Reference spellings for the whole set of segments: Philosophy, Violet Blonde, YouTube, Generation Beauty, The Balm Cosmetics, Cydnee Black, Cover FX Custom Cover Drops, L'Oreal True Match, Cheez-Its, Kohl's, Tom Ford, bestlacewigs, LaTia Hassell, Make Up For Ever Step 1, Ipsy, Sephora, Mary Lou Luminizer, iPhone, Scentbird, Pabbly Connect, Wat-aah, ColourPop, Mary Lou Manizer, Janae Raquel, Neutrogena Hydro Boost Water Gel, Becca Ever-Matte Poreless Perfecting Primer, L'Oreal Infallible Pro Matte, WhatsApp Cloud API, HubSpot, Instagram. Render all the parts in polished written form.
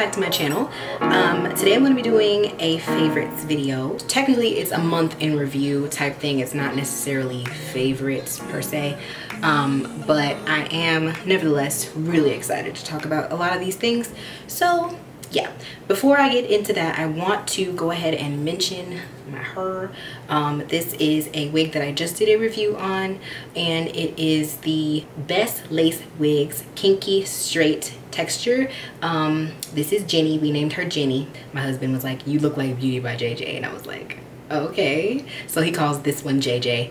back to my channel. Today I'm going to be doing a favorites video. Technically it's a month in review type thing. It's not necessarily favorites per se, but I am nevertheless really excited to talk about a lot of these things. So yeah, before I get into that, I want to go ahead and mention my hair. This is a wig that I just did a review on, and it is the Best Lace Wigs Kinky Straight Texture. This is Jenny. We named her Jenny. My husband was like, "You look like Beauty by JJ," and I was like, okay. So he calls this one JJ.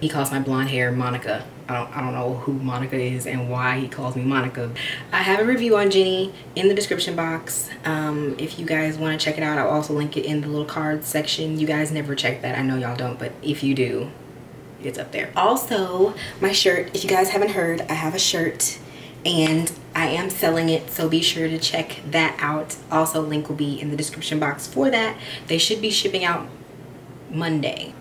He calls my blonde hair Monica. I don't know who Monica is and why he calls me Monica. I have a review on Jenny in the description box. If you guys want to check it out, I'll also link it in the little card section. You guys never check that. I know y'all don't, but if you do, it's up there. Also, my shirt, if you guys haven't heard, I have a shirt and I am selling it, so be sure to check that out. Also, link will be in the description box for that. They should be shipping out Monday.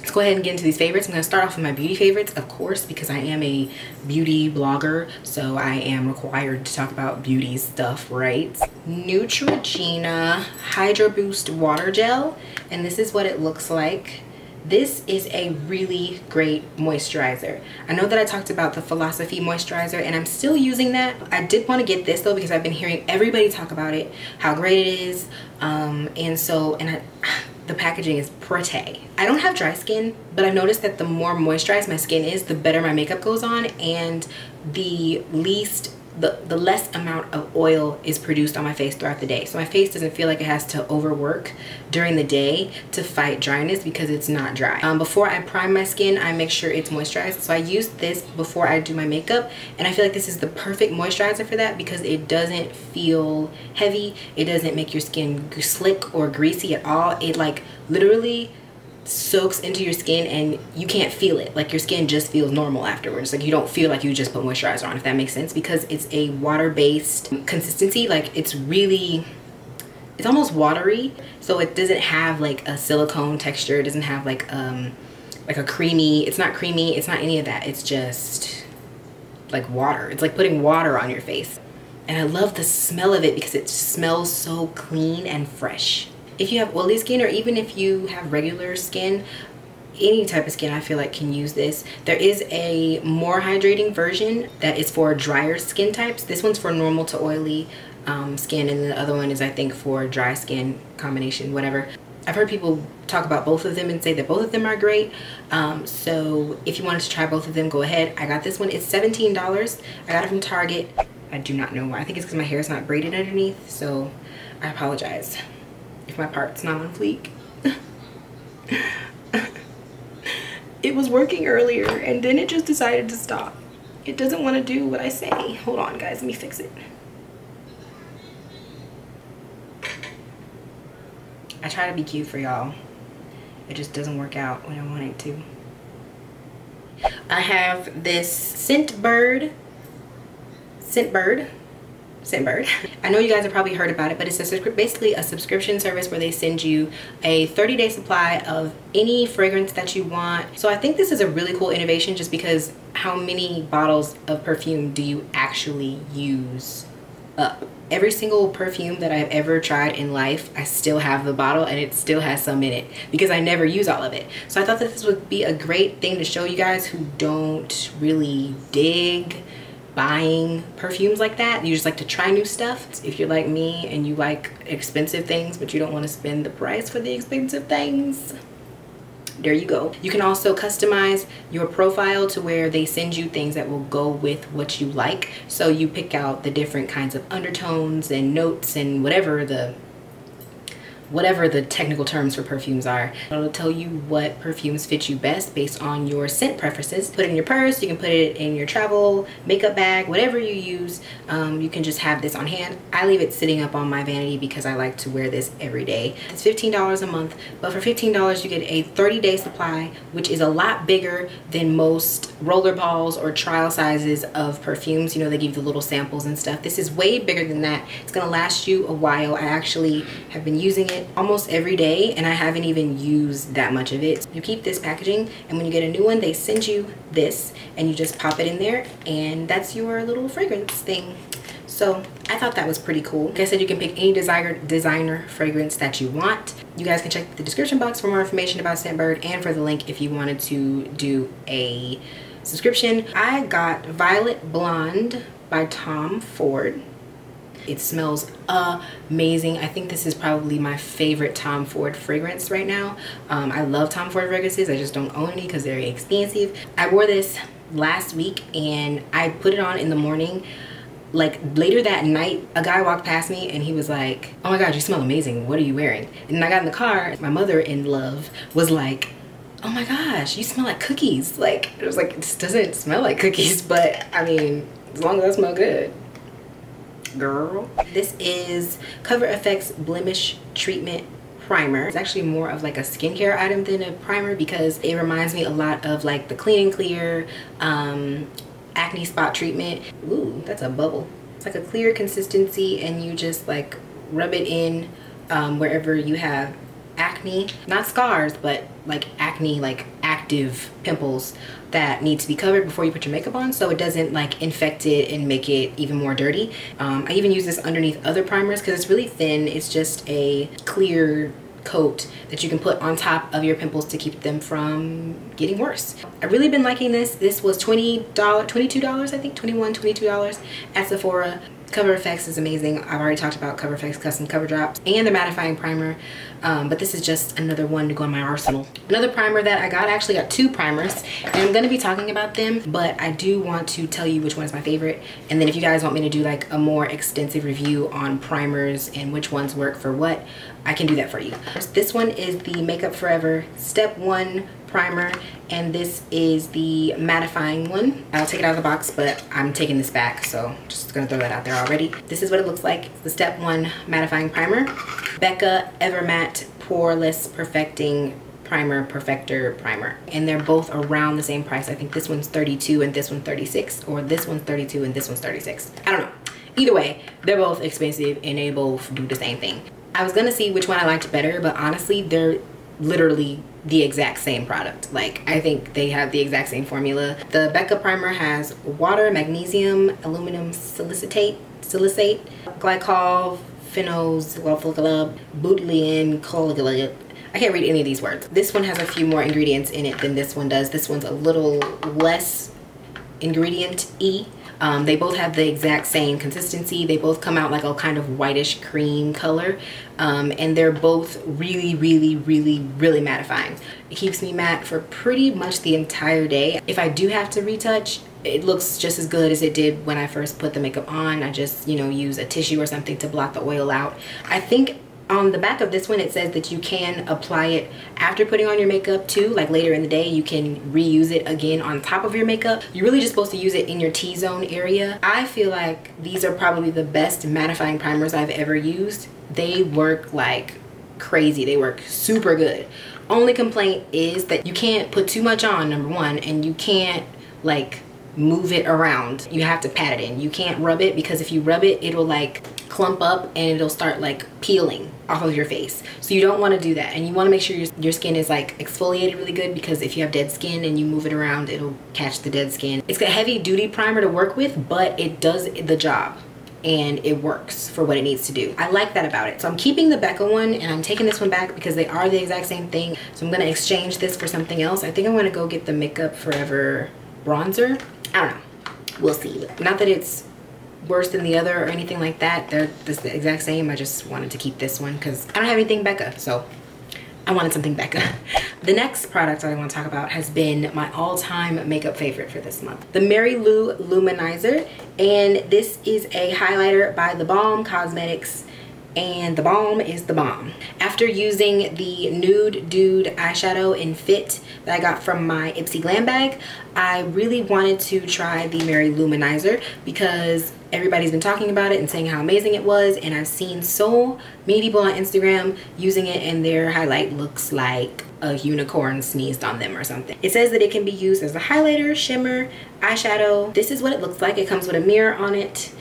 Let's go ahead and get into these favorites. I'm going to start off with my beauty favorites, of course, because I am a beauty blogger, so I am required to talk about beauty stuff, right? Neutrogena Hydro Boost Water Gel, and this is what it looks like. This is a really great moisturizer. I know that I talked about the Philosophy moisturizer, and I'm still using that. I did want to get this though, because I've been hearing everybody talk about it, how great it is, the packaging is pretty. I don't have dry skin, but I've noticed that the more moisturized my skin is, the better my makeup goes on, and the less amount of oil is produced on my face throughout the day. So my face doesn't feel like it has to overwork during the day to fight dryness, because it's not dry. Before I prime my skin, I make sure it's moisturized. So I use this before I do my makeup, and I feel like this is the perfect moisturizer for that, because it doesn't feel heavy. It doesn't make your skin slick or greasy at all. It like literally soaks into your skin and you can't feel it. Like your skin just feels normal afterwards. Like you don't feel like you just put moisturizer on, if that makes sense, because it's a water-based consistency. Like it's really, it's almost watery. So it doesn't have like a silicone texture. It doesn't have like a creamy, it's not creamy. It's not any of that. It's just like water. It's like putting water on your face. And I love the smell of it because it smells so clean and fresh. If you have oily skin, or even if you have regular skin, any type of skin I feel like can use this. There is a more hydrating version that is for drier skin types. This one's for normal to oily skin, and the other one is I think for dry skin combination, whatever. I've heard people talk about both of them and say that both of them are great. So if you wanted to try both of them, go ahead. I got this one. It's $17. I got it from Target. I do not know why. I think it's because my hair is not braided underneath, so I apologize if my part's not on fleek. It was working earlier and then it just decided to stop. It doesn't want to do what I say. Hold on guys, let me fix it. I try to be cute for y'all. It just doesn't work out when I want it to. I have this Scentbird. I know you guys have probably heard about it, but it's basically a subscription service where they send you a 30-day supply of any fragrance that you want. So I think this is a really cool innovation, just because how many bottles of perfume do you actually use up? Every single perfume that I've ever tried in life, I still have the bottle and it still has some in it, because I never use all of it. So I thought that this would be a great thing to show you guys who don't really dig buying perfumes like that. You just like to try new stuff. If you're like me and you like expensive things but you don't want to spend the price for the expensive things, there you go. You can also customize your profile to where they send you things that will go with what you like. So you pick out the different kinds of undertones and notes and whatever the technical terms for perfumes are. It'll tell you what perfumes fit you best based on your scent preferences. Put it in your purse, you can put it in your travel makeup bag, whatever you use. You can just have this on hand. I leave it sitting up on my vanity because I like to wear this every day. It's $15 a month, but for $15 you get a 30-day supply, which is a lot bigger than most rollerballs or trial sizes of perfumes. You know, they give you the little samples and stuff. This is way bigger than that. It's gonna last you a while. I actually have been using it almost every day and I haven't even used that much of it. You keep this packaging, and when you get a new one they send you this and you just pop it in there, and that's your little fragrance thing. So I thought that was pretty cool. Like I said, you can pick any desired designer fragrance that you want. You guys can check the description box for more information about Scentbird and for the link if you wanted to do a subscription. I got Violet Blonde by Tom Ford. It smells amazing. I think this is probably my favorite Tom Ford fragrance right now. I love Tom Ford fragrances. I just don't own any because they're expensive. I wore this last week and I put it on in the morning. Like later that night, a guy walked past me and he was like, "Oh my God, you smell amazing. What are you wearing?" And then I got in the car. My mother-in-law was like, "Oh my gosh, you smell like cookies." Like, it was like, this doesn't smell like cookies, but I mean, as long as I smell good. Girl, this is Cover FX Blemish Treatment Primer. It's actually more of like a skincare item than a primer because it reminds me a lot of like the Clean and Clear acne spot treatment. Ooh, that's a bubble. It's like a clear consistency and you just like rub it in wherever you have acne, not scars, but like acne, like active pimples that need to be covered before you put your makeup on, so it doesn't like infect it and make it even more dirty. I even use this underneath other primers because it's really thin. It's just a clear coat that you can put on top of your pimples to keep them from getting worse. I've really been liking this. This was $22, I think, $22 at Sephora. Cover FX is amazing. I've already talked about Cover FX Custom Cover Drops and the mattifying primer, but this is just another one to go in my arsenal. Another primer that I got, I actually got two primers, and I'm gonna be talking about them, but I do want to tell you which one is my favorite, and then if you guys want me to do like a more extensive review on primers and which ones work for what, I can do that for you. This one is the Make Up For Ever Step 1 primer, and this is the mattifying one. I'll take it out of the box, but I'm taking this back, so I'm just gonna throw that out there already. This is what it looks like. It's the Step 1 mattifying primer. Becca Ever-Matte Poreless Perfecting Primer, Perfector Primer. And they're both around the same price. I think this one's $32 and this one's $36, or this one's $32 and this one's $36. I don't know. Either way, they're both expensive and they both do the same thing. I was gonna see which one I liked better, but honestly, they're literally the exact same product. Like, I think they have the exact same formula. The Becca primer has water, magnesium, aluminum silicate, glycol, phenols, botulinum, colagulate. I can't read any of these words. This one has a few more ingredients in it than this one does. This one's a little less ingredient-y. They both have the exact same consistency. They both come out like a kind of whitish cream color, and they're both really mattifying. It keeps me matte for pretty much the entire day. If I do have to retouch, it looks just as good as it did when I first put the makeup on. I just, you know, use a tissue or something to block the oil out. I think on the back of this one, it says that you can apply it after putting on your makeup too, like later in the day, you can reuse it again on top of your makeup. You're really just supposed to use it in your T-zone area. I feel like these are probably the best mattifying primers I've ever used. They work like crazy. They work super good. Only complaint is that you can't put too much on, number one, and you can't like move it around. You have to pat it in. You can't rub it because if you rub it, it'll like clump up and it'll start like peeling off of your face, so you don't want to do that. And you want to make sure your skin is like exfoliated really good, because if you have dead skin and you move it around, it'll catch the dead skin. It's a heavy duty primer to work with, but it does the job and it works for what it needs to do. I like that about it. So I'm keeping the Becca one and I'm taking this one back because they are the exact same thing. So I'm gonna exchange this for something else. I think I'm gonna go get the Make Up For Ever bronzer. I don't know, we'll see. Not that it's worse than the other or anything like that. They're the exact same. I just wanted to keep this one because I don't have anything Becca, so I wanted something Becca. The next product that I want to talk about has been my all-time makeup favorite for this month, the Mary Lou Luminizer, and this is a highlighter by The Balm Cosmetics, and The Balm is the bomb. After using the Nude Dude eyeshadow in Fit that I got from my Ipsy Glam bag, I really wanted to try the Mary Luminizer because everybody's been talking about it and saying how amazing it was, and I've seen so many people on Instagram using it and their highlight looks like a unicorn sneezed on them or something. It says that it can be used as a highlighter, shimmer, eyeshadow. This is what it looks like. It comes with a mirror on it,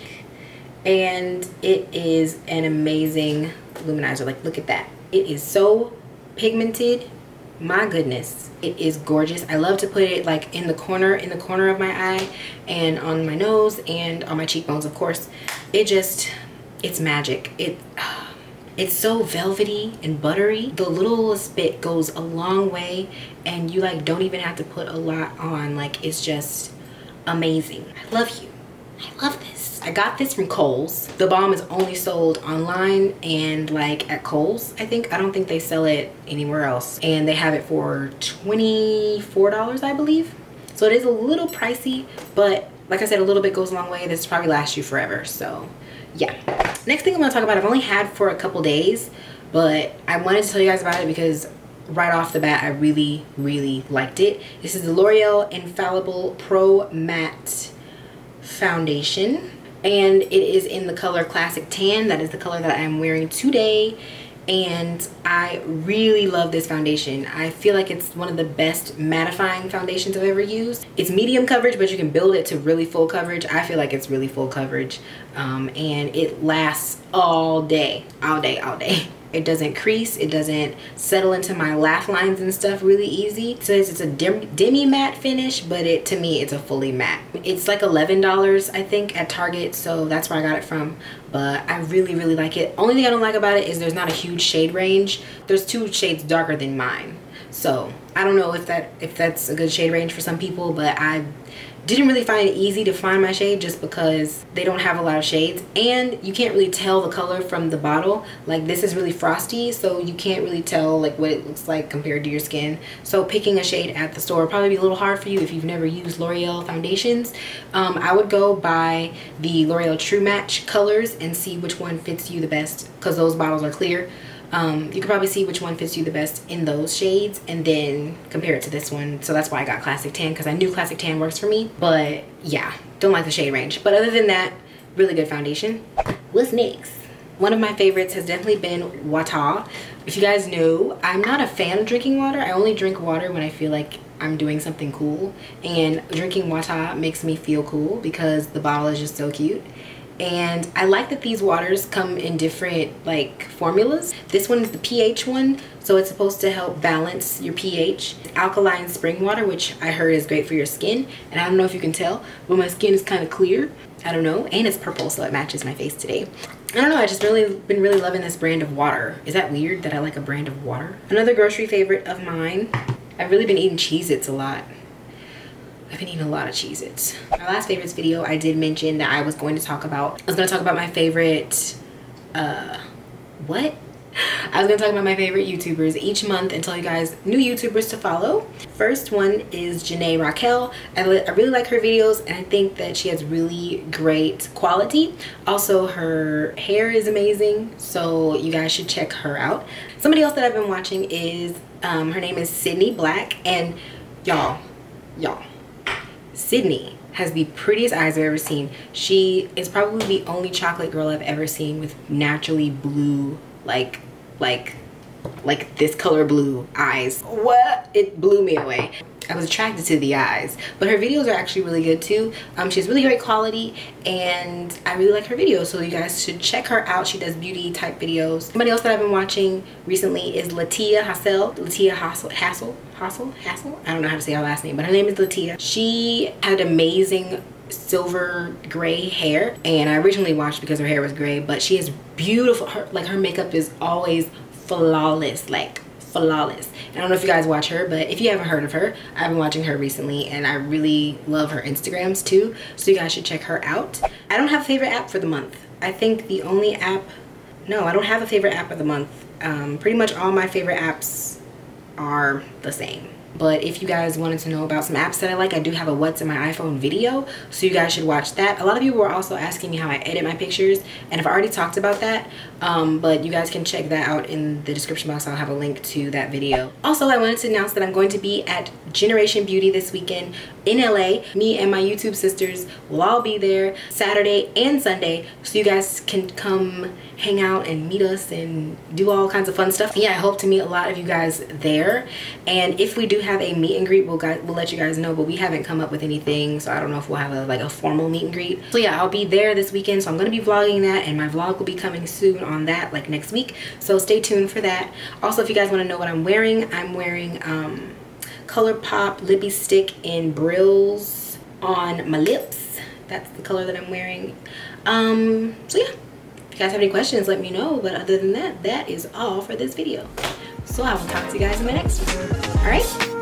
and it is an amazing luminizer. Like, look at that. It is so pigmented. my goodness, it is gorgeous. I love to put it like in the corner of my eye and on my nose and on my cheekbones, of course. It just, it's magic. It's so velvety and buttery. The littlest bit goes a long way, and you like don't even have to put a lot on. Like, it's just amazing. I love you. I love this. I got this from Kohl's. The Balm is only sold online and like at Kohl's, I think. I don't think they sell it anywhere else. And they have it for $24, I believe. So it is a little pricey, but like I said, a little bit goes a long way. This probably lasts you forever, so yeah. Next thing I'm gonna talk about, I've only had for a couple days, but I wanted to tell you guys about it because right off the bat, I really, really liked it. This is the L'Oreal Infallible Pro Matte Foundation, and it is in the color Classic Tan. That is the color that I'm wearing today, and I really love this foundation. I feel like it's one of the best mattifying foundations I've ever used. It's medium coverage, but you can build it to really full coverage. I feel like it's really full coverage, and it lasts all day, all day, all day. It doesn't crease, it doesn't settle into my laugh lines and stuff really easy. It says it's a demi-matte finish, but it, to me, it's a fully matte. It's like $11, I think, at Target, so that's where I got it from. But I really, really like it. Only thing I don't like about it is there's not a huge shade range. There's 2 shades darker than mine. So I don't know if that's a good shade range for some people, but I didn't really find it easy to find my shade just because they don't have a lot of shades, and you can't really tell the color from the bottle. Like, this is really frosty, so you can't really tell like what it looks like compared to your skin. So picking a shade at the store will probably be a little hard for you if you've never used L'Oreal foundations. I would go by the L'Oreal True Match colors and see which one fits you the best, because those bottles are clear. You can probably see which one fits you the best in those shades and then compare it to this one. So that's why I got Classic Tan, because I knew Classic Tan works for me. But yeah, don't like the shade range. But other than that, really good foundation. What's next? One of my favorites has definitely been Wat-aah. If you guys know, I'm not a fan of drinking water. I only drink water when I feel like I'm doing something cool. And drinking Wat-aah makes me feel cool because the bottle is just so cute. And I like that these waters come in different like formulas. This one is the pH one, so it's supposed to help balance your pH. Alkaline spring water, which I heard is great for your skin. And I don't know if you can tell, but my skin is kind of clear. I don't know, and it's purple, so it matches my face today. I don't know, I just really been really loving this brand of water. Is that weird that I like a brand of water? Another grocery favorite of mine, I've really been eating Cheez-Its a lot. I've been eating a lot of Cheez-Its. My last favorites video, I did mention that I was going to talk about my favorite, I was going to talk about my favorite YouTubers each month and tell you guys new YouTubers to follow. First one is Janae Raquel. I really like her videos, and I think that she has really great quality. Also, her hair is amazing, so you guys should check her out. Somebody else that I've been watching is, her name is Cydnee Black, and y'all. Cydnee has the prettiest eyes I've ever seen. She is probably the only chocolate girl I've ever seen with naturally blue, like this color blue eyes. What? It blew me away. I was attracted to the eyes, but her videos are actually really good too. She has really great quality, and I really like her videos, so you guys should check her out. She does beauty type videos. Somebody else that I've been watching recently is LaTia Hassell. LaTia Hassell? I don't know how to say her last name, but her name is LaTia. She had amazing silver gray hair, and I originally watched because her hair was gray, but she is beautiful. Her makeup is always flawless, flawless. I don't know if you guys watch her, but if you haven't heard of her, I've been watching her recently, and I really love her Instagrams too, so you guys should check her out. I don't have a favorite app for the month. I think the only app, no, I don't have a favorite app of the month. Pretty much all my favorite apps are the same. But if you guys wanted to know about some apps that I like, I do have a What's in My iPhone video, so you guys should watch that. A lot of you were also asking me how I edit my pictures, and I've already talked about that, but you guys can check that out in the description box. I'll have a link to that video. Also, I wanted to announce that I'm going to be at Generation Beauty this weekend in LA. Me and my YouTube sisters will all be there Saturday and Sunday, so you guys can come hang out and meet us and do all kinds of fun stuff. Yeah, I hope to meet a lot of you guys there, and if we do have a meet and greet, we'll let you guys know, but we haven't come up with anything, so I don't know if we'll have a formal meet and greet. So yeah, I'll be there this weekend, so I'm gonna be vlogging that, and my vlog will be coming soon on that, like next week, so stay tuned for that. Also, if you guys want to know what I'm wearing, I'm wearing ColourPop Lippy Stick in Brills on my lips. That's the color that I'm wearing. So yeah, if you guys have any questions, let me know, but other than that, that is all for this video. So I will talk to you guys in my next one. All right?